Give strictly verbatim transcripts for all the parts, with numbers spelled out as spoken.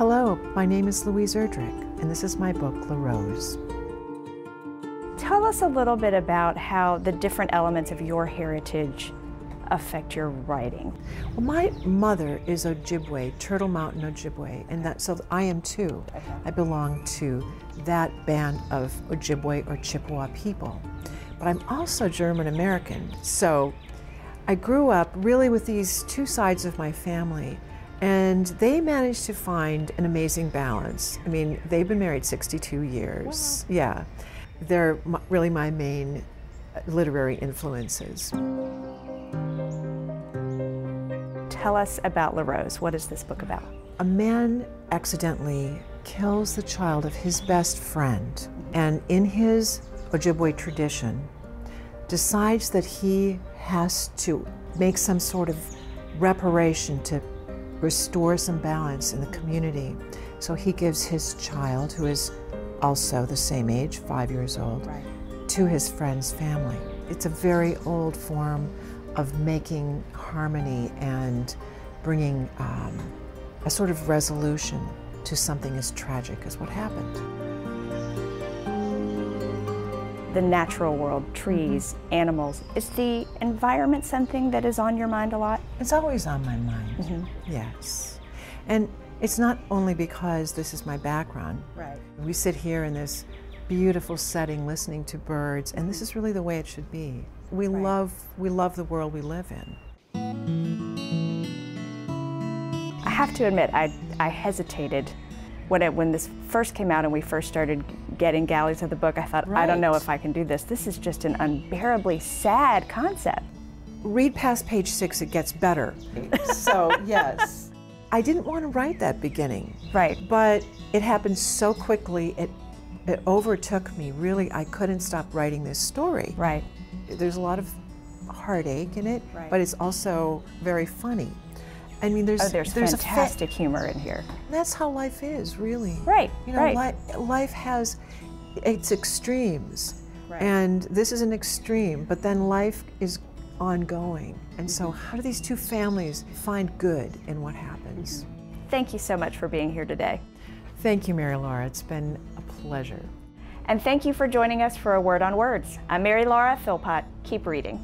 Hello, my name is Louise Erdrich, and this is my book, LaRose. Tell us a little bit about how the different elements of your heritage affect your writing. Well, my mother is Ojibwe, Turtle Mountain Ojibwe, and that, so I am too. I belong to that band of Ojibwe or Chippewa people. But I'm also German American, so I grew up really with these two sides of my family, and they managed to find an amazing balance. I mean, they've been married sixty-two years. Wow. Yeah. They're really my main literary influences. Tell us about LaRose. What is this book about? A man accidentally kills the child of his best friend, and in his Ojibwe tradition, decides that he has to make some sort of reparation to restore some balance in the community. So he gives his child, who is also the same age, five years old, right, to his friend's family. It's a very old form of making harmony and bringing um, a sort of resolution to something as tragic as what happened. The natural world, trees, mm-hmm. animals, is the environment something that is on your mind a lot? It's always on my mind, mm-hmm. yes. And it's not only because this is my background. Right. We sit here in this beautiful setting listening to birds, and this is really the way it should be. We right. love we love the world we live in. I have to admit, I, I hesitated when, it, when this first came out and we first started getting galleys of the book. I thought, right. I don't know if I can do this. This is just an unbearably sad concept. Read past page six, it gets better. So, yes. I didn't want to write that beginning. Right. But it happened so quickly, it, it overtook me. Really, I couldn't stop writing this story. Right. There's a lot of heartache in it, right. but it's also very funny. I mean, there's, oh, there's, there's fantastic humor in here. That's how life is, really. Right, you know, right. Li life has its extremes, right. and this is an extreme, but then life is ongoing. And mm-hmm. so how do these two families find good in what happens? Mm-hmm. Thank you so much for being here today. Thank you, Mary Laura. It's been a pleasure. And thank you for joining us for A Word on Words. I'm Mary Laura Philpott. Keep reading.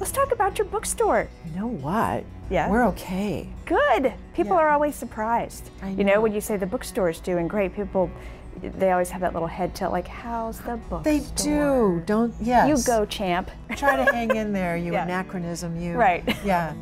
Let's talk about your bookstore. You know what? Yeah. We're okay. Good. People yeah. are always surprised. I know. You know, when you say the bookstore is doing great, people, they always have that little head tilt, like, how's the bookstore? They do. Don't, yes. You go, champ. Try to hang in there, you yeah. anachronism, you. Right. Yeah.